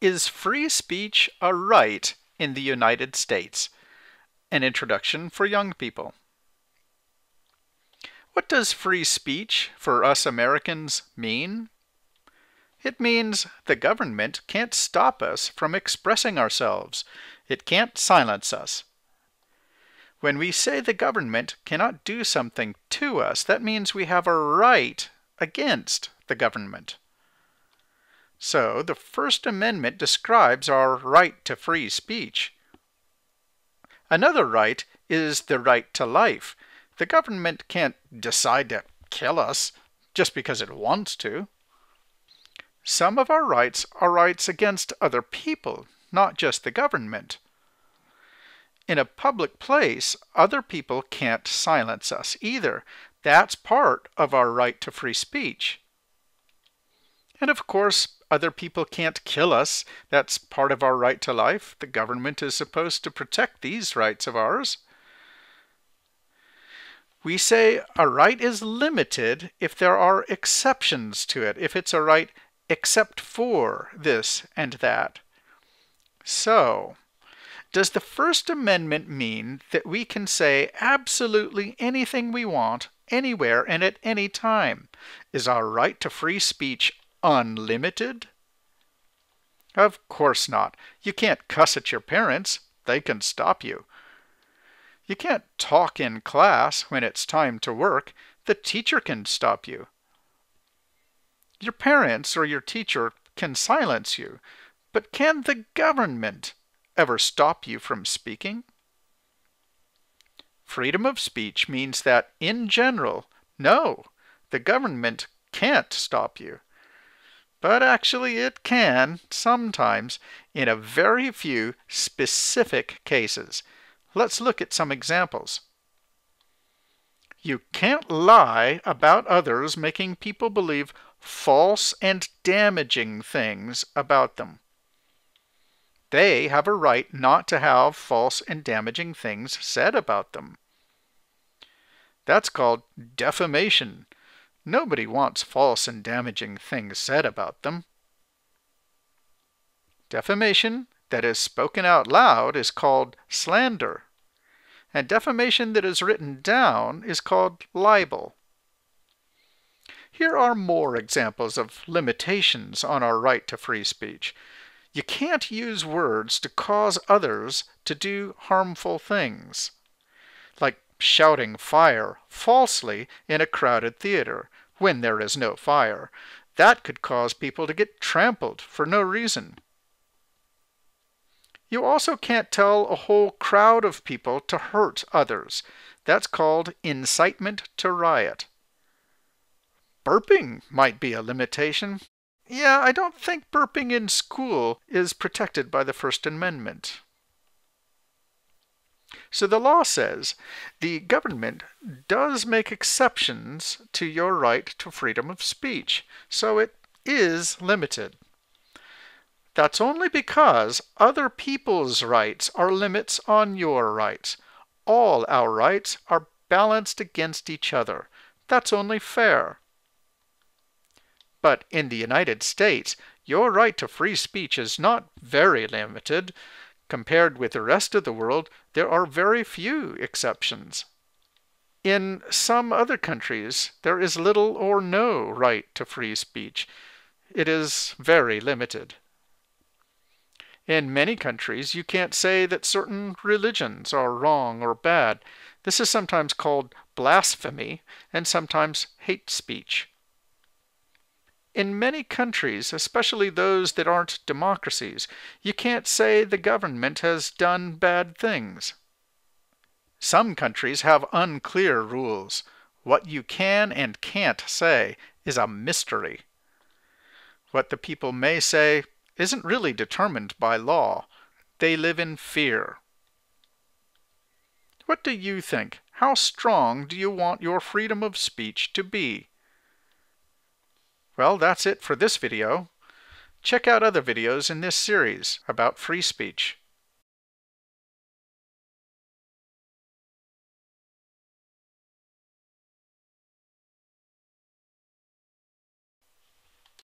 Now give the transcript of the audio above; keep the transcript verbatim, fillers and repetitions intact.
Is free speech a right in the United States? An introduction for young people. What does free speech for us Americans mean? It means the government can't stop us from expressing ourselves. It can't silence us. When we say the government cannot do something to us, that means we have a right against the government. So, the First Amendment describes our right to free speech. Another right is the right to life. The government can't decide to kill us just because it wants to. Some of our rights are rights against other people, not just the government. In a public place, other people can't silence us either. That's part of our right to free speech. And of course, other people can't kill us. That's part of our right to life. The government is supposed to protect these rights of ours. We say a right is limited if there are exceptions to it, if it's a right except for this and that. So, does the First Amendment mean that we can say absolutely anything we want, anywhere and at any time? Is our right to free speech unlimited? Of course not. You can't cuss at your parents. They can stop you. You can't talk in class when it's time to work. The teacher can stop you. Your parents or your teacher can silence you, but can the government ever stop you from speaking? Freedom of speech means that, in general, no, the government can't stop you. But actually it can, sometimes, in a very few specific cases. Let's look at some examples. You can't lie about others, making people believe false and damaging things about them. They have a right not to have false and damaging things said about them. That's called defamation. Nobody wants false and damaging things said about them. Defamation that is spoken out loud is called slander, and defamation that is written down is called libel. Here are more examples of limitations on our right to free speech. You can't use words to cause others to do harmful things, like shouting fire falsely in a crowded theater when there is no fire. That could cause people to get trampled for no reason. You also can't tell a whole crowd of people to hurt others. That's called incitement to riot. Burping might be a limitation. Yeah, I don't think burping in school is protected by the First Amendment. So the law says the government does make exceptions to your right to freedom of speech, so it is limited. That's only because other people's rights are limits on your rights. All our rights are balanced against each other. That's only fair. But in the United States, your right to free speech is not very limited. Compared with the rest of the world, there are very few exceptions. In some other countries, there is little or no right to free speech. It is very limited. In many countries, you can't say that certain religions are wrong or bad. This is sometimes called blasphemy and sometimes hate speech. In many countries, especially those that aren't democracies, you can't say the government has done bad things. Some countries have unclear rules. What you can and can't say is a mystery. What the people may say isn't really determined by law. They live in fear. What do you think? How strong do you want your freedom of speech to be? Well, that's it for this video. Check out other videos in this series about free speech.